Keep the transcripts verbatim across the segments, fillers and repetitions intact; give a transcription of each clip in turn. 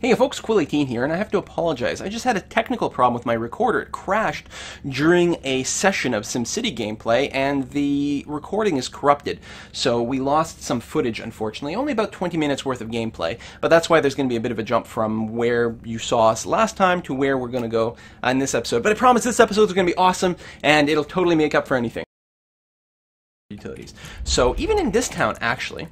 Hey folks, Quill eighteen here, and I have to apologize. I just had a technical problem with my recorder. It crashed during a session of SimCity gameplay, and the recording is corrupted. So we lost some footage, unfortunately. Only about twenty minutes worth of gameplay, but that's why there's going to be a bit of a jump from where you saw us last time to where we're going to go on this episode. But I promise this episode is going to be awesome, and it'll totally make up for anything. Utilities. So even in this town, actually,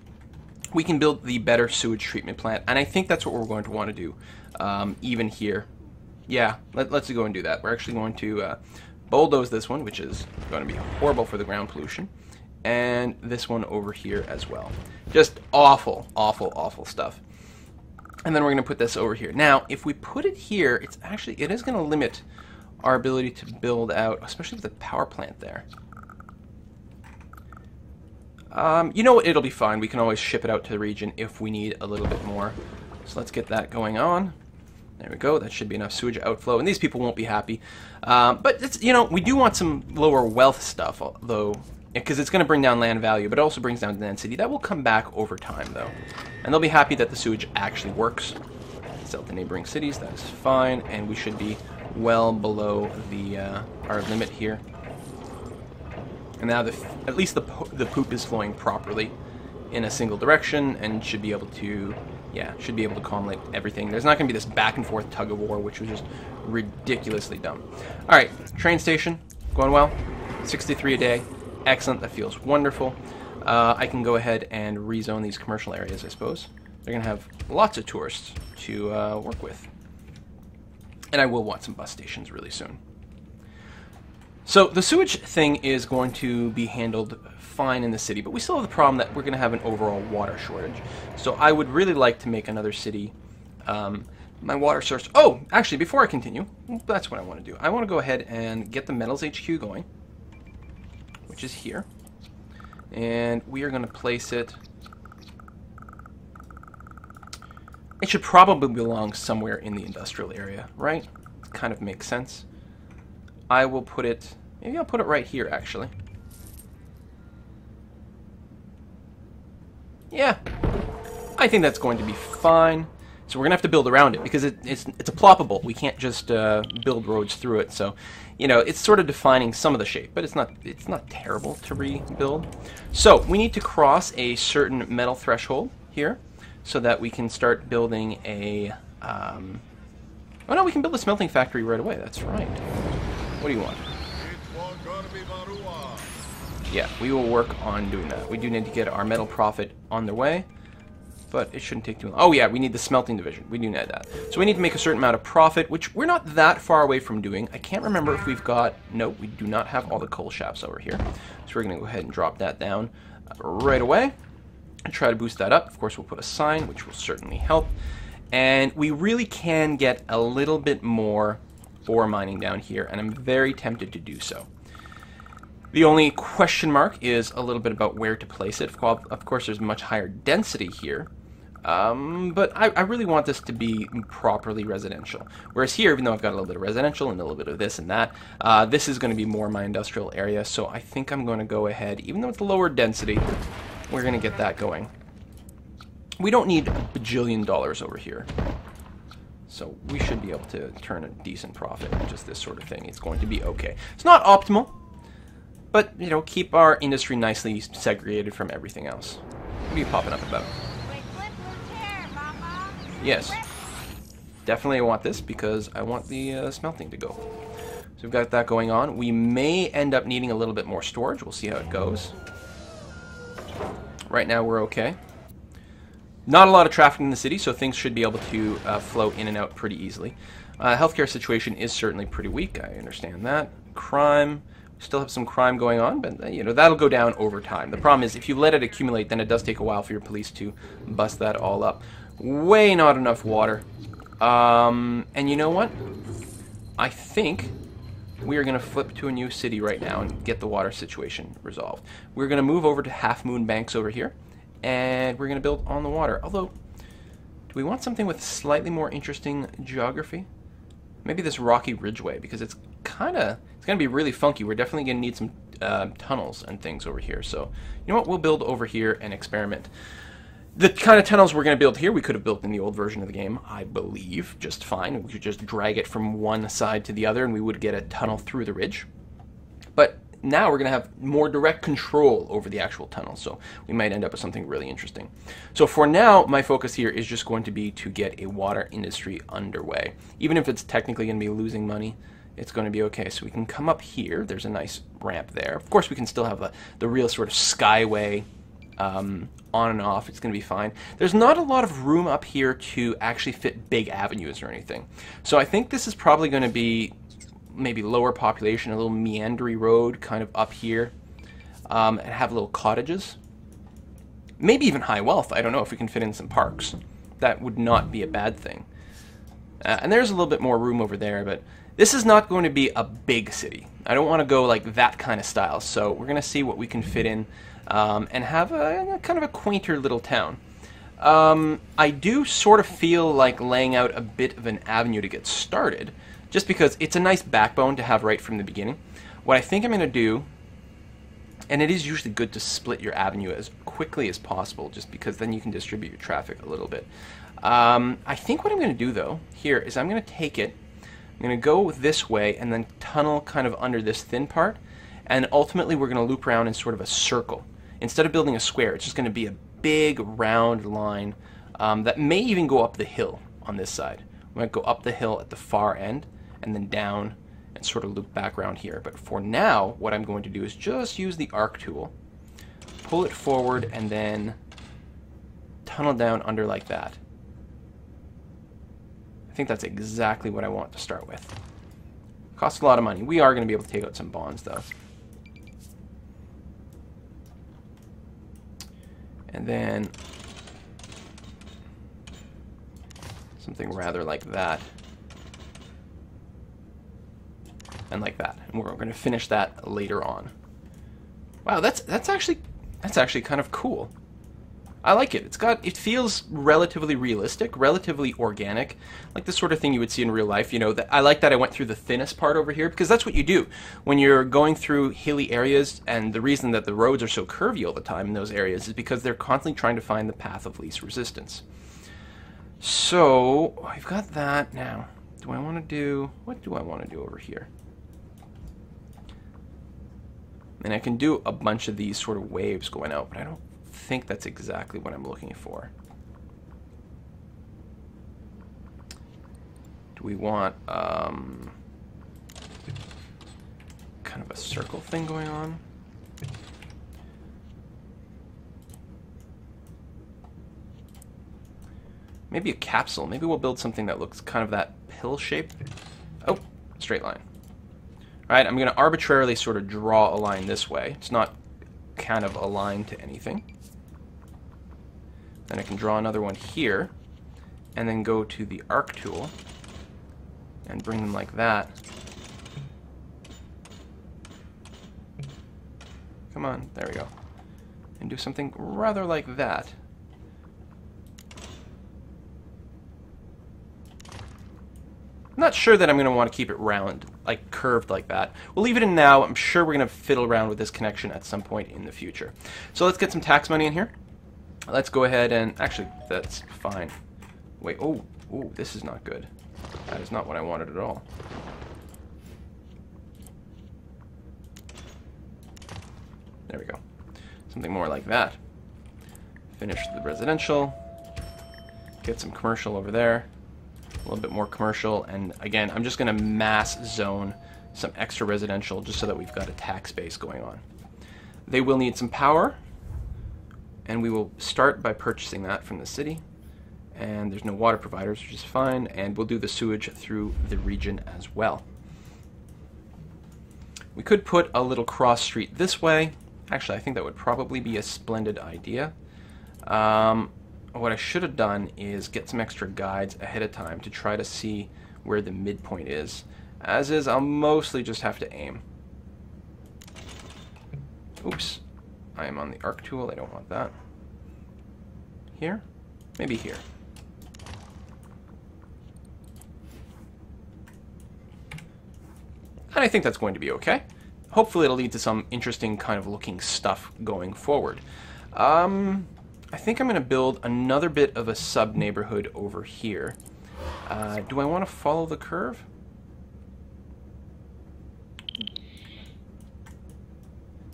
we can build the better sewage treatment plant, and I think that's what we're going to want to do, um, even here. Yeah, let, let's go and do that. We're actually going to uh, bulldoze this one, which is going to be horrible for the ground pollution, and this one over here as well. Just awful, awful, awful stuff. And then we're going to put this over here. Now, if we put it here, it's actually, it is going to limit our ability to build out, especially with the power plant there. Um, you know what, it'll be fine. We can always ship it out to the region if we need a little bit more. So let's get that going on. There we go. That should be enough sewage outflow, and these people won't be happy. Um, but, it's, you know, we do want some lower wealth stuff, though, because it's going to bring down land value, but it also brings down density. That will come back over time, though. And they'll be happy that the sewage actually works. Sell to neighboring cities. That is fine. And we should be well below the uh, our limit here. And now the, at least the, po the poop is flowing properly in a single direction and should be able to, yeah, should be able to calmly everything. There's not going to be this back and forth tug of war, which was just ridiculously dumb. All right, train station, going well, sixty-three a day, excellent, that feels wonderful. Uh, I can go ahead and rezone these commercial areas, I suppose. They're going to have lots of tourists to uh, work with. And I will want some bus stations really soon. So the sewage thing is going to be handled fine in the city, but we still have the problem that we're going to have an overall water shortage. So I would really like to make another city um, my water source. Oh, actually, before I continue, that's what I want to do. I want to go ahead and get the metals H Q going, which is here. And we are going to place it. It should probably belong somewhere in the industrial area, right? Kind of makes sense. I will put it, maybe I'll put it right here, actually. Yeah, I think that's going to be fine. So we're going to have to build around it, because it, it's, it's a ploppable. We can't just uh, build roads through it, so, you know, it's sort of defining some of the shape, but it's not, it's not terrible to rebuild. So, we need to cross a certain metal threshold here, so that we can start building a, um, oh no, we can build a smelting factory right away, that's right. What do you want? Yeah, we will work on doing that. We do need to get our metal profit on their way, but it shouldn't take too long. Oh yeah, we need the smelting division. We do need that. So we need to make a certain amount of profit, which we're not that far away from doing. I can't remember if we've got... No, we do not have all the coal shafts over here. So we're going to go ahead and drop that down right away and try to boost that up. Of course, we'll put a sign, which will certainly help. And we really can get a little bit more ore mining down here, and I'm very tempted to do so. The only question mark is a little bit about where to place it. Of course, there's much higher density here, um, but I, I really want this to be properly residential. Whereas here, even though I've got a little bit of residential and a little bit of this and that, uh, this is going to be more my industrial area, so I think I'm going to go ahead, even though it's lower density, we're going to get that going. We don't need a bajillion dollars over here. So we should be able to turn a decent profit, just this sort of thing. It's going to be okay. It's not optimal, but, you know, keep our industry nicely segregated from everything else. What are you popping up about? Yes. Definitely I want this because I want the uh, smelting to go. So we've got that going on. We may end up needing a little bit more storage. We'll see how it goes. Right now we're okay. Not a lot of traffic in the city, so things should be able to uh, flow in and out pretty easily. Uh, healthcare situation is certainly pretty weak, I understand that. Crime, still have some crime going on, but uh, you know, that'll go down over time. The problem is, if you let it accumulate, then it does take a while for your police to bust that all up. Way not enough water. Um, and you know what? I think we are going to flip to a new city right now and get the water situation resolved. We're going to move over to Half Moon Banks over here. And we're going to build on the water. Although, do we want something with slightly more interesting geography? Maybe this Rocky Ridgeway, because it's kind of, it's going to be really funky. We're definitely going to need some uh, tunnels and things over here. So, you know what? We'll build over here and experiment. the kind of tunnels we're going to build here, we could have built in the old version of the game, I believe, just fine. We could just drag it from one side to the other, and we would get a tunnel through the ridge. But now we're going to have more direct control over the actual tunnel, so we might end up with something really interesting. So for now, my focus here is just going to be to get a water industry underway. Even if it's technically going to be losing money, it's going to be okay. So we can come up here. There's a nice ramp there. Of course, we can still have the, the real sort of skyway um, on and off. It's going to be fine. There's not a lot of room up here to actually fit big avenues or anything. So I think this is probably going to be maybe lower population, a little meandering road kind of up here, um, and have little cottages. Maybe even high wealth. I don't know if we can fit in some parks. That would not be a bad thing. Uh, and there's a little bit more room over there, but this is not going to be a big city. I don't want to go like that kind of style, so we're going to see what we can fit in um, and have a, a kind of a quainter little town. Um, I do sort of feel like laying out a bit of an avenue to get started, just because it's a nice backbone to have right from the beginning. What I think I'm going to do, and it is usually good to split your avenue as quickly as possible, just because then you can distribute your traffic a little bit. Um, I think what I'm going to do, though, here is I'm going to take it, I'm going to go this way and then tunnel kind of under this thin part, and ultimately we're going to loop around in sort of a circle. Instead of building a square, it's just going to be a big round line um, that may even go up the hill on this side. We might go up the hill at the far end and then down and sort of loop back around here. But for now, what I'm going to do is just use the arc tool, pull it forward, and then tunnel down under like that. I think that's exactly what I want to start with. Costs a lot of money. We are going to be able to take out some bonds, though. And then something rather like that. And like that. And we're going to finish that later on. Wow, that's that's actually that's actually kind of cool. I like it. It's got, it feels relatively realistic, relatively organic, like the sort of thing you would see in real life. You know, that I like that I went through the thinnest part over here, because that's what you do when you're going through hilly areas, and the reason that the roads are so curvy all the time in those areas is because they're constantly trying to find the path of least resistance. So, I've got that now. Do I want to do, what do I want to do over here? And I can do a bunch of these sort of waves going out, but I don't I think that's exactly what I'm looking for. Do we want um, kind of a circle thing going on? Maybe a capsule. Maybe we'll build something that looks kind of that pill shape. Oh, straight line. All right, I'm going to arbitrarily sort of draw a line this way. It's not kind of aligned to anything. Then I can draw another one here, and then go to the arc tool and bring them like that. Come on, there we go. And do something rather like that. I'm not sure that I'm going to want to keep it round, like curved like that. We'll leave it in now. I'm sure we're going to fiddle around with this connection at some point in the future. So let's get some tax money in here. Let's go ahead and... actually, that's fine. Wait, oh, oh, this is not good. That is not what I wanted at all. There we go. Something more like that. Finish the residential. Get some commercial over there. A little bit more commercial. And again, I'm just going to mass zone some extra residential just so that we've got a tax base going on. They will need some power. And we will start by purchasing that from the city. And there's no water providers, which is fine. And we'll do the sewage through the region as well. We could put a little cross street this way. Actually, I think that would probably be a splendid idea. Um, what I should have done is get some extra guides ahead of time to try to see where the midpoint is. As is, I'll mostly just have to aim. Oops. I am on the arc tool. I don't want that. Here? Maybe here. And I think that's going to be okay. Hopefully it'll lead to some interesting kind of looking stuff going forward. Um, I think I'm going to build another bit of a sub-neighborhood over here. Uh, do I want to follow the curve?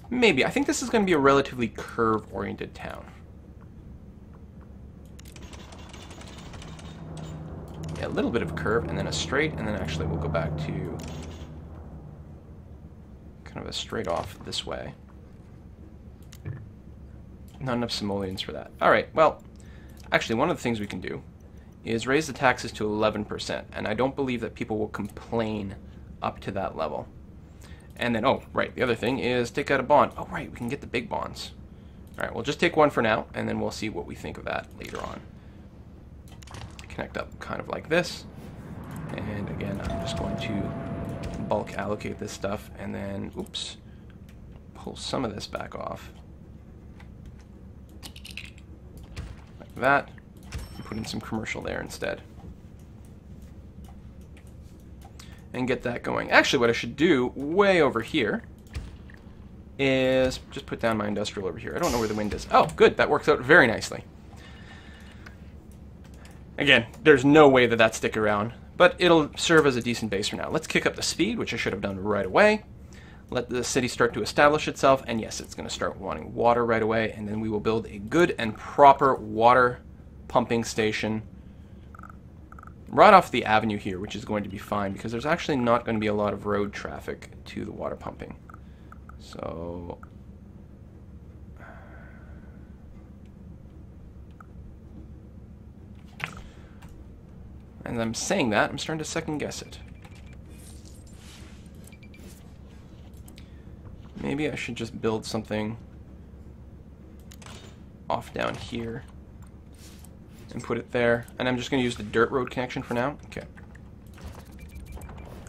Maybe. I think this is going to be a relatively curve-oriented town. Yeah, a little bit of curve, and then a straight, and then actually we'll go back to kind of a straight off this way. Not enough simoleons for that. Alright, well, actually one of the things we can do is raise the taxes to eleven percent, and I don't believe that people will complain up to that level. And then, oh, right, the other thing is take out a bond. Oh, right, we can get the big bonds. All right, we'll just take one for now, and then we'll see what we think of that later on. Connect up kind of like this. And again, I'm just going to bulk allocate this stuff, and then, oops, pull some of this back off. Like that. And put in some commercial there instead. And get that going. Actually, what I should do way over here is just put down my industrial over here. I don't know where the wind is. Oh, good. That works out very nicely. Again, there's no way that that stick around, but it'll serve as a decent base for now. Let's kick up the speed, which I should have done right away. Let the city start to establish itself, and yes, it's going to start wanting water right away, and then we will build a good and proper water pumping station right off the avenue here, which is going to be fine because there's actually not going to be a lot of road traffic to the water pumping. So and I'm saying that, I'm starting to second guess it. Maybe I should just build something off down here and put it there. And I'm just going to use the dirt road connection for now. Okay.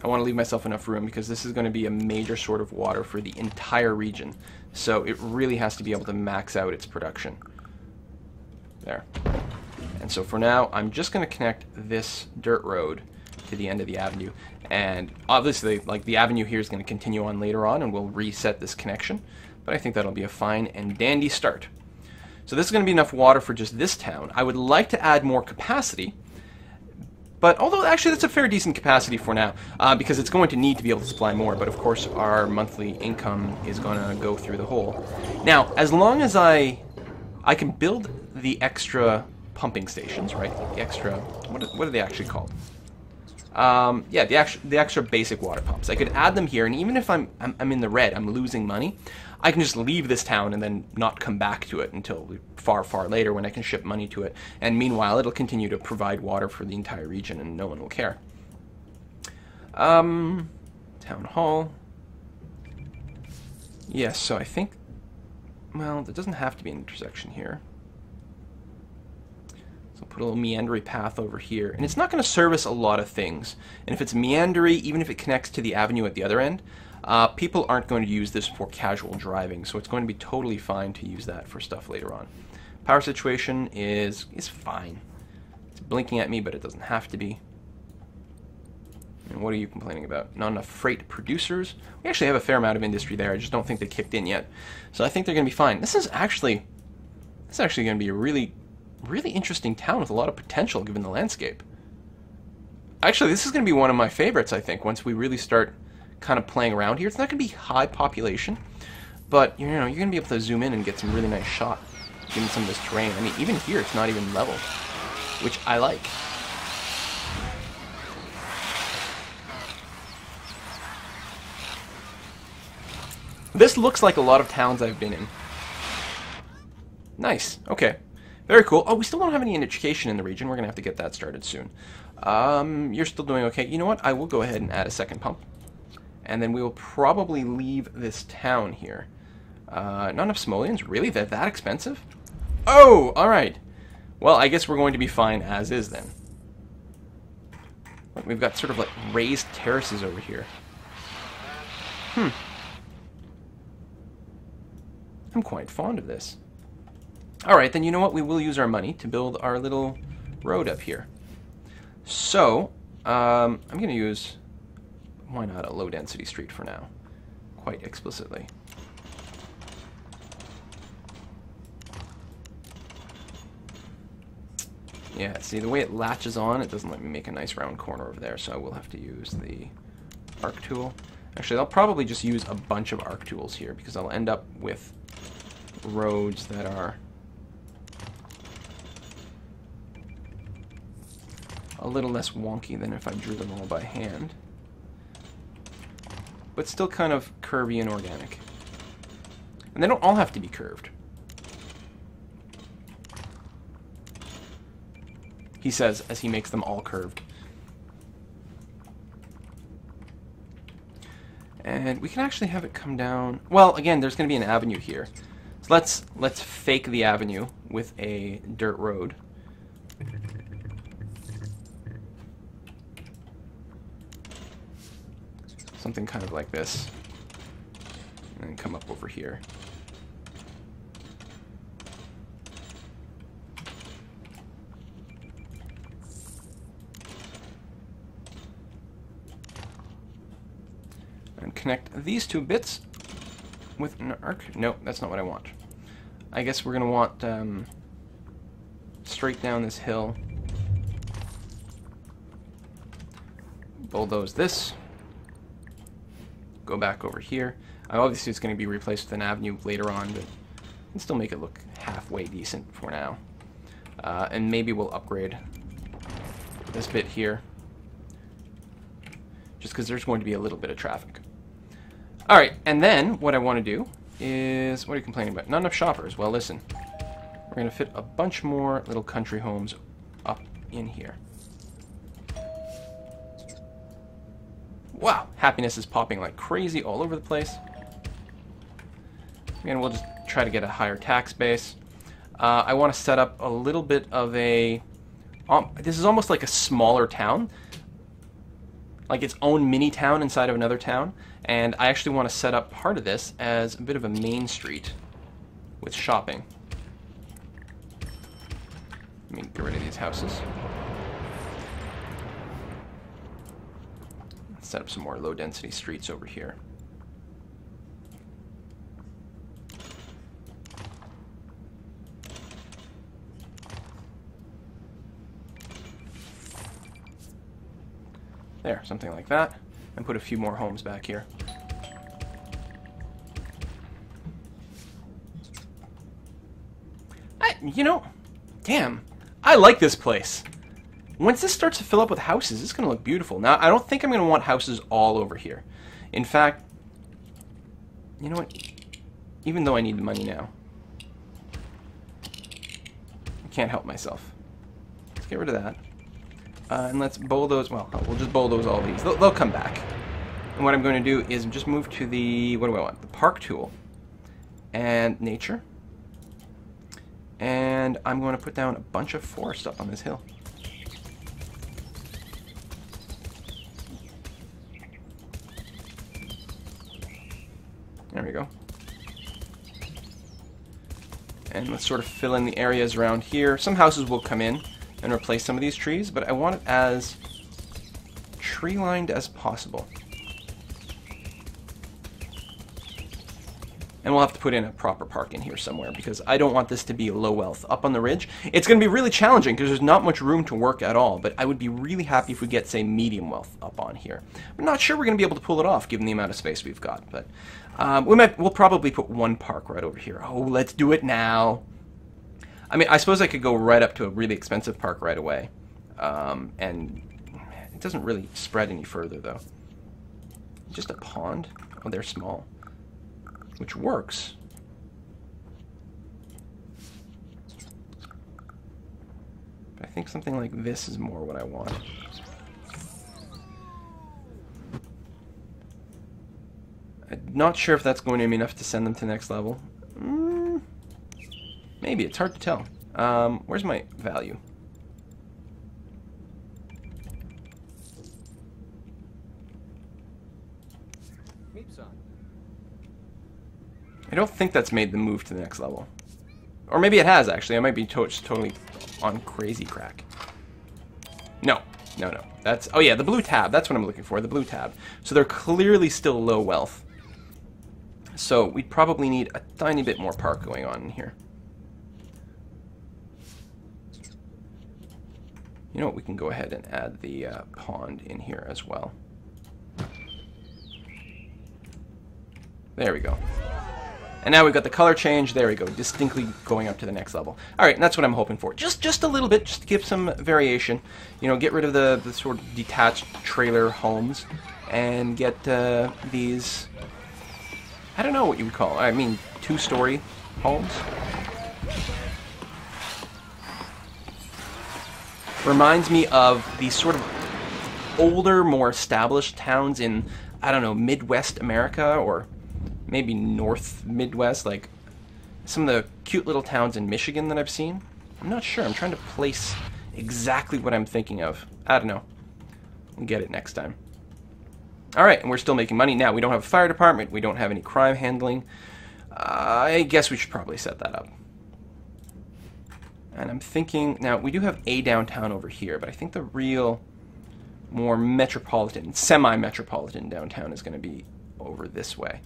I want to leave myself enough room because this is going to be a major sort of water for the entire region. So it really has to be able to max out its production. There. And so for now, I'm just going to connect this dirt road to the end of the avenue. And obviously, like, the avenue here is going to continue on later on and we'll reset this connection. But I think that'll be a fine and dandy start. So this is going to be enough water for just this town. I would like to add more capacity, but although actually that's a fair decent capacity for now, uh, because it's going to need to be able to supply more, but of course our monthly income is going to go through the hole. Now, as long as I I can build the extra pumping stations, right, the extra, what are, what are they actually called? Um, yeah, the extra, the extra basic water pumps. I could add them here, and even if I'm, I'm, I'm in the red, I'm losing money, I can just leave this town and then not come back to it until far, far later when I can ship money to it. And meanwhile, it'll continue to provide water for the entire region, and no one will care. Um, town hall. Yes, yeah, so I think, well, there doesn't have to be an intersection here. Put a little meandery path over here, and it's not going to service a lot of things. And if it's meandery, even if it connects to the avenue at the other end, uh, people aren't going to use this for casual driving, so it's going to be totally fine to use that for stuff later on. Power situation is is fine. It's blinking at me, but it doesn't have to be. And what are you complaining about? Not enough freight producers? We actually have a fair amount of industry there. I just don't think they kicked in yet, so I think they're going to be fine. This is actually this is actually going to be a really really interesting town with a lot of potential given the landscape. Actually, this is going to be one of my favorites, I think, once we really start kind of playing around here. It's not going to be high population, but you know, you're going to be able to zoom in and get some really nice shot given some of this terrain. I mean, even here, it's not even level, which I like. This looks like a lot of towns I've been in. Nice. Okay. Very cool. Oh, we still don't have any education in the region. We're going to have to get that started soon. Um, you're still doing okay. You know what? I will go ahead and add a second pump. And then we will probably leave this town here. Uh, not enough simoleons? Really? They're that expensive? Oh, all right. Well, I guess we're going to be fine as is then. We've got sort of like raised terraces over here. Hmm. I'm quite fond of this. Alright, then you know what? We will use our money to build our little road up here. So, um, I'm going to use, why not a low-density street for now, quite explicitly. Yeah, see, the way it latches on, it doesn't let me make a nice round corner over there, so I will have to use the arc tool. Actually, I'll probably just use a bunch of arc tools here, because I'll end up with roads that are a little less wonky than if I drew them all by hand, but still kind of curvy and organic. And they don't all have to be curved. He says, as he makes them all curved. And we can actually have it come down. Well, again, there's going to be an avenue here. So let's let's fake the avenue with a dirt road. Something kind of like this. And then come up over here. Connect these two bits with an arc. No, that's not what I want. I guess we're going to want um, straight down this hill. Bulldoze this. Go back over here. Uh, obviously it's going to be replaced with an avenue later on, but we can still make it look halfway decent for now. Uh, and maybe we'll upgrade this bit here, just because there's going to be a little bit of traffic. Alright, and then what I want to do is... What are you complaining about? Not enough shoppers. Well, listen. We're going to fit a bunch more little country homes up in here. Wow! Happiness is popping like crazy all over the place. And we'll just try to get a higher tax base. Uh, I want to set up a little bit of a... Um, this is almost like a smaller town. Like its own mini town inside of another town. And I actually want to set up part of this as a bit of a main street with shopping. Let me get rid of these houses. Set up some more low-density streets over here. There, something like that. And put a few more homes back here. I, you know, damn, I like this place. Once this starts to fill up with houses, it's going to look beautiful. Now, I don't think I'm going to want houses all over here. In fact, you know what? Even though I need the money now, I can't help myself. Let's get rid of that. Uh, and let's bulldoze, well, we'll just bulldoze all these. They'll, they'll come back. And what I'm going to do is just move to the, what do I want? The park tool. And nature. And I'm going to put down a bunch of forest up on this hill. There we go. And let's sort of fill in the areas around here. Some houses will come in and replace some of these trees, but I want it as tree-lined as possible. And we'll have to put in a proper park in here somewhere, because I don't want this to be low wealth. Up on the ridge, it's going to be really challenging, because there's not much room to work at all, but I would be really happy if we get, say, medium wealth up on here. I'm not sure we're going to be able to pull it off, given the amount of space we've got, but um, we might, we'll probably put one park right over here. Oh, let's do it now! I mean, I suppose I could go right up to a really expensive park right away. Um, and it doesn't really spread any further, though. Just a pond? Oh, they're small. Which works. But I think something like this is more what I want. I'm not sure if that's going to be enough to send them to next level. Maybe, it's hard to tell. Um, where's my value? I don't think that's made the move to the next level. Or maybe it has, actually. I might be to totally on crazy crack. No, no, no. That's, oh yeah, the blue tab. That's what I'm looking for, the blue tab. So they're clearly still low wealth. So we probably need a tiny bit more park going on in here. You know what, we can go ahead and add the uh, pond in here as well. There we go. And now we've got the color change. There we go, distinctly going up to the next level. All right, and that's what I'm hoping for. Just just a little bit, just to give some variation. You know, get rid of the, the sort of detached trailer homes and get uh, these, I don't know what you would call, I mean, two-story homes. Reminds me of these sort of older, more established towns in, I don't know, Midwest America, or maybe North Midwest, like some of the cute little towns in Michigan that I've seen. I'm not sure. I'm trying to place exactly what I'm thinking of. I don't know. We'll get it next time. All right, and we're still making money now. We don't have a fire department. We don't have any crime handling. Uh, I guess we should probably set that up. And I'm thinking, now we do have a downtown over here, but I think the real more metropolitan, semi-metropolitan downtown is going to be over this way.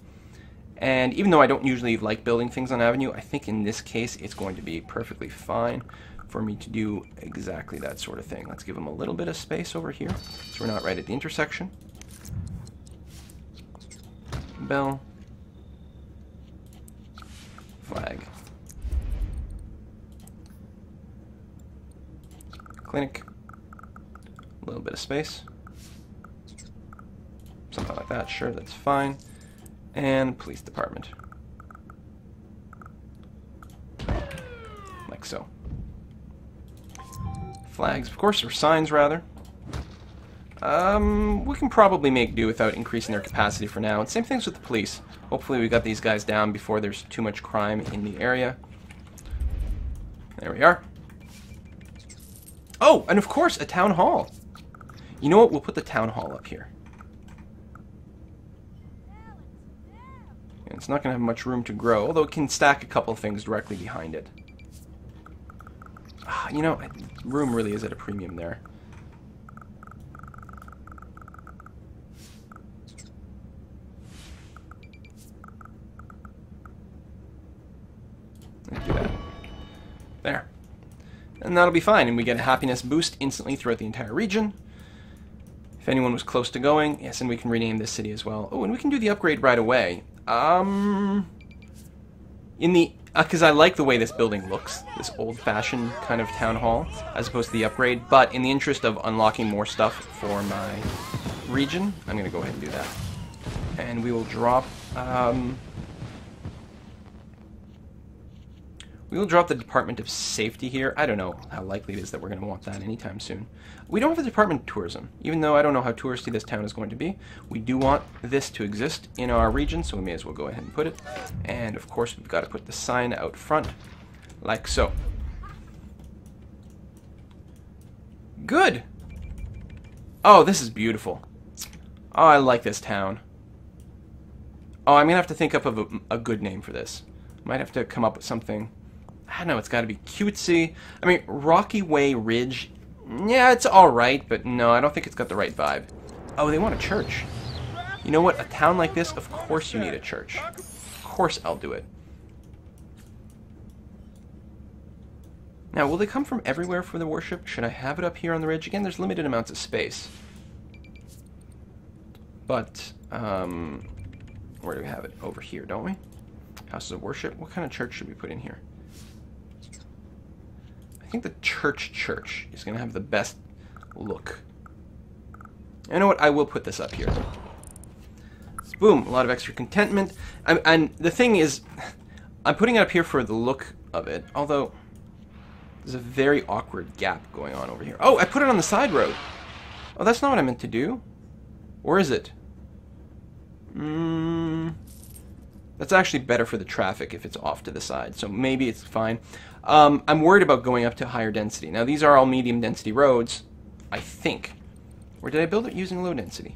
And even though I don't usually like building things on Avenue, I think in this case it's going to be perfectly fine for me to do exactly that sort of thing. Let's give them a little bit of space over here so we're not right at the intersection. Bell. Flag. Clinic, a little bit of space, something like that, sure, that's fine, and police department, like so. Flags, of course, or signs, rather. Um, we can probably make do without increasing their capacity for now, and same things with the police. Hopefully we got these guys down before there's too much crime in the area. There we are. Oh, and of course, a town hall. You know what? We'll put the town hall up here. And it's not going to have much room to grow, although it can stack a couple of things directly behind it. Ah, you know, room really is at a premium there. Let's do that. There. And that'll be fine, and we get a happiness boost instantly throughout the entire region. If anyone was close to going, yes, and we can rename this city as well. Oh, and we can do the upgrade right away. Um, in the because uh, I like the way this building looks, this old-fashioned kind of town hall, as opposed to the upgrade. But in the interest of unlocking more stuff for my region, I'm going to go ahead and do that. And we will drop. Um, We will drop the Department of Safety here. I don't know how likely it is that we're going to want that anytime soon. We don't have a Department of Tourism, even though I don't know how touristy this town is going to be. We do want this to exist in our region, so we may as well go ahead and put it. And, of course, we've got to put the sign out front, like so. Good! Oh, this is beautiful. Oh, I like this town. Oh, I'm going to have to think up of a, a good name for this. Might have to come up with something. I don't know, it's got to be cutesy. I mean, Rocky Way Ridge, yeah, it's alright, but no, I don't think it's got the right vibe. Oh, they want a church. You know what, a town like this, of course you need a church. Of course I'll do it. Now, will they come from everywhere for the worship? Should I have it up here on the ridge? Again, there's limited amounts of space. But, um, where do we have it? Over here, don't we? Houses of worship. What kind of church should we put in here? I think the church church is going to have the best look. You know what? I will put this up here. Boom. A lot of extra contentment. I'm, and the thing is, I'm putting it up here for the look of it, although there's a very awkward gap going on over here. Oh, I put it on the side road. Oh, that's not what I meant to do. Or is it? Mm, that's actually better for the traffic if it's off to the side, so maybe it's fine. Um, I'm worried about going up to higher density. Now, these are all medium density roads, I think. Or did I build it using low density?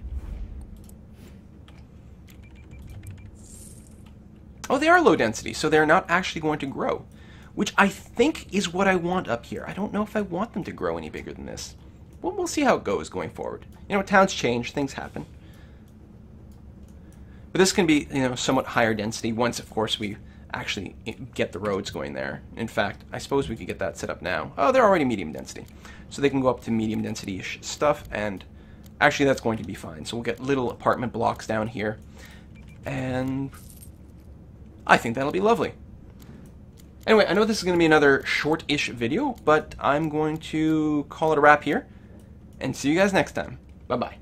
Oh, they are low density, so they're not actually going to grow, which I think is what I want up here. I don't know if I want them to grow any bigger than this. Well, we'll see how it goes going forward. You know, towns change, things happen. But this can be, you know, somewhat higher density once, of course, we actually get the roads going there. In fact, I suppose we could get that set up now. Oh, they're already medium density. So they can go up to medium density-ish stuff, and actually that's going to be fine. So we'll get little apartment blocks down here, and I think that'll be lovely. Anyway, I know this is going to be another short-ish video, but I'm going to call it a wrap here, and see you guys next time. Bye-bye.